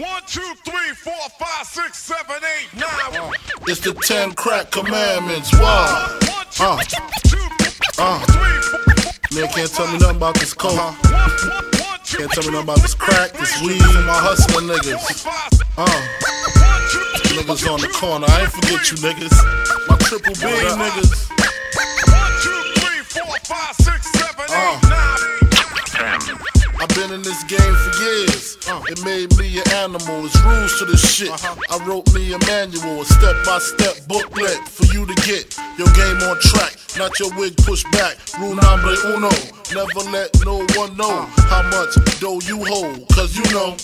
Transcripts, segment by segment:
1, 2, 3, 4, 5, 6, 7, 8, 9. It's the 10 crack commandments. Wow. 1, 2, 3, 4. Man, can't tell me nothing about this coke. Can't tell me nothing about this crack, this weed, and my hustling niggas. Niggas on the corner, I ain't forget you niggas. My triple B niggas. 1, 2, 3, 4, 5, 6, 7, 8, 9. I've been in this game for years. It made me an animal. It's rules to this shit. I wrote me a manual, a step-by-step booklet for you to get your game on track, not your wig pushed back. Rule number uno, never let no one know how much dough you hold, cause you know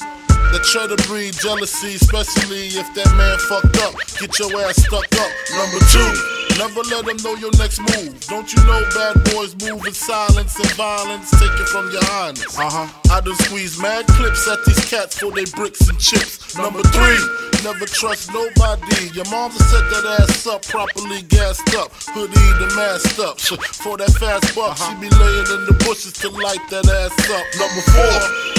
that try to breed jealousy, especially if that man fucked up. Get your ass stuck up. Number 2, never let them know your next move. Don't you know bad boys move in silence and violence? Take it from your highness. I done squeeze mad clips at these cats for they bricks and chips. Number 3, never trust nobody. Your mom's set that ass up, properly gassed up, hoodie the masked up. For that fast buck, she be laying in the bushes to light that ass up. Number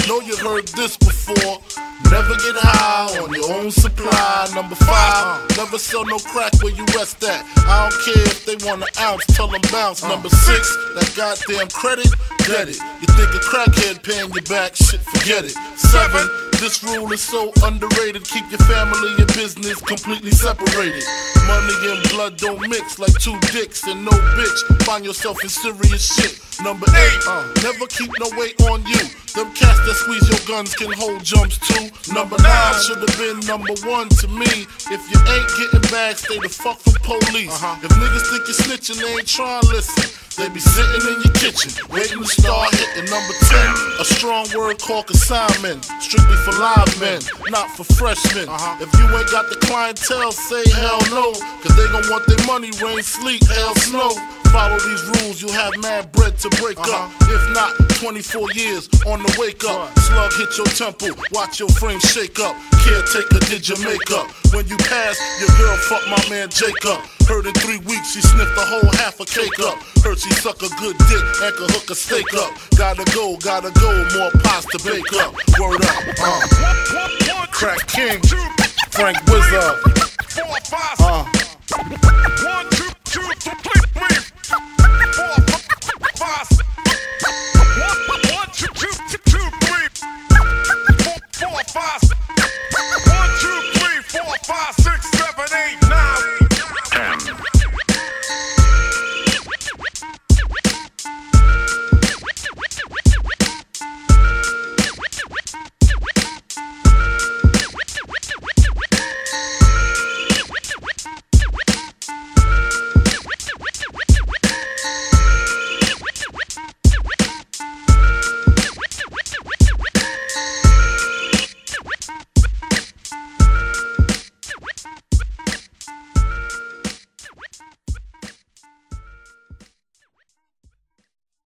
4, know you heard this before. Never get high on your own supply. Number 5, never sell no crack where you rest at. I don't care if they want an ounce, tell them bounce. Number 6, that goddamn credit, get it. You think a crackhead paying you back, shit, forget it. 7, this rule is so underrated. Keep your family and business completely separated. Money and blood don't mix like two dicks and no bitch. Find yourself in serious shit. Number 8, never keep no weight on you. Them cats that squeeze your guns can hold jumps too. Number 9, should've been number 1 to me. If you ain't getting bags, stay the fuck from police. If niggas think you're snitching, they ain't trying to listen. They be sitting in your kitchen, waiting to start hitting. Number 10, a strong word called consignment. Strictly for live men, not for freshmen. If you ain't got the clientele, say hell no. Cause they gon' want their money, rain, sleet, hell, snow. Follow these rules, you'll have mad bread to break up. If not, 24 years on the wake up. Slug hit your temple, watch your frame shake up. Caretaker did your makeup. When you pass, your girl fucked my man Jacob. Heard in 3 weeks she sniffed a whole half a cake up. Heard she suck a good dick and could hook a steak up. Gotta go, more pies to bake up. Word up, Crack King, Frank Wizard. 1, 2, 3, 4, 5.